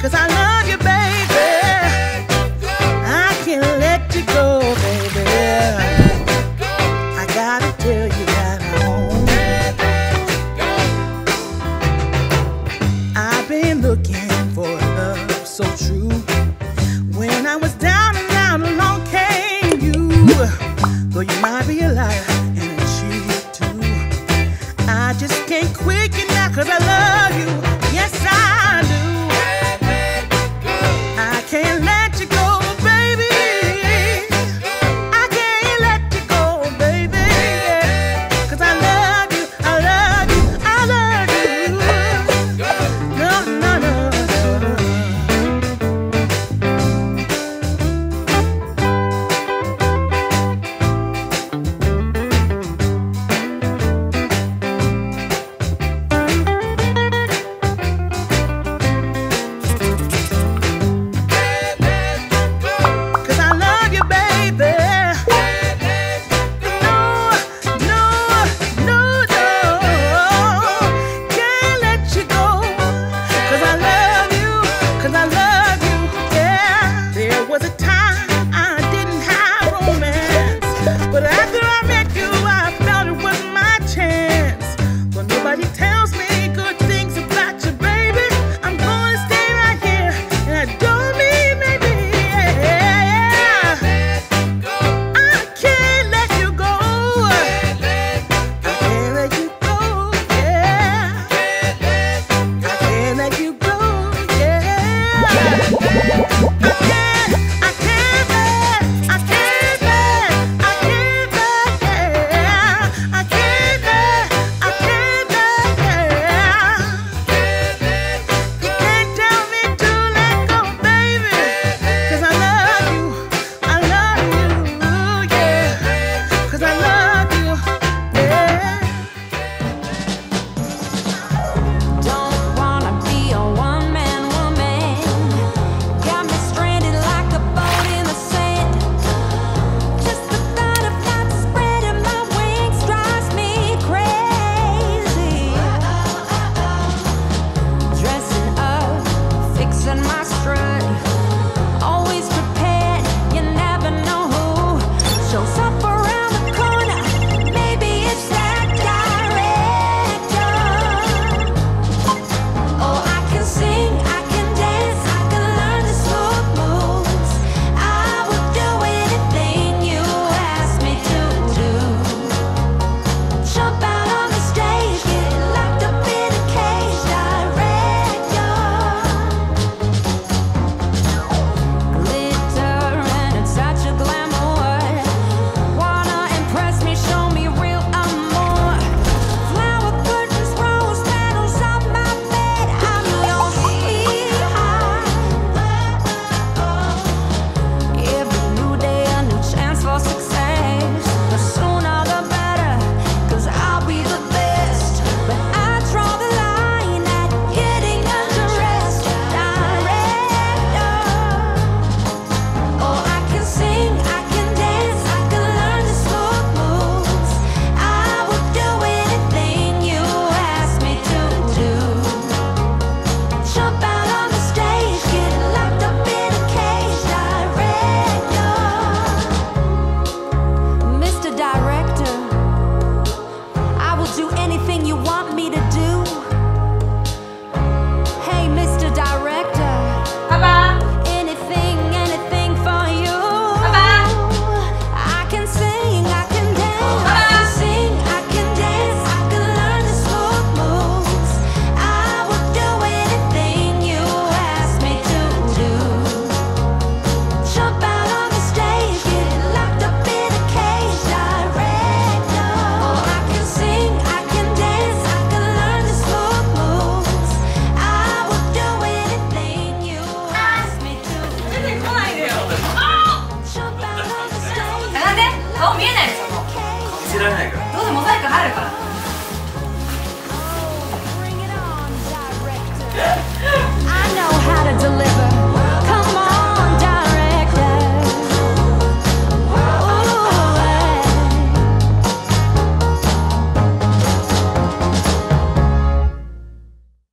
'Cause I love you. どうせモザイク入るから。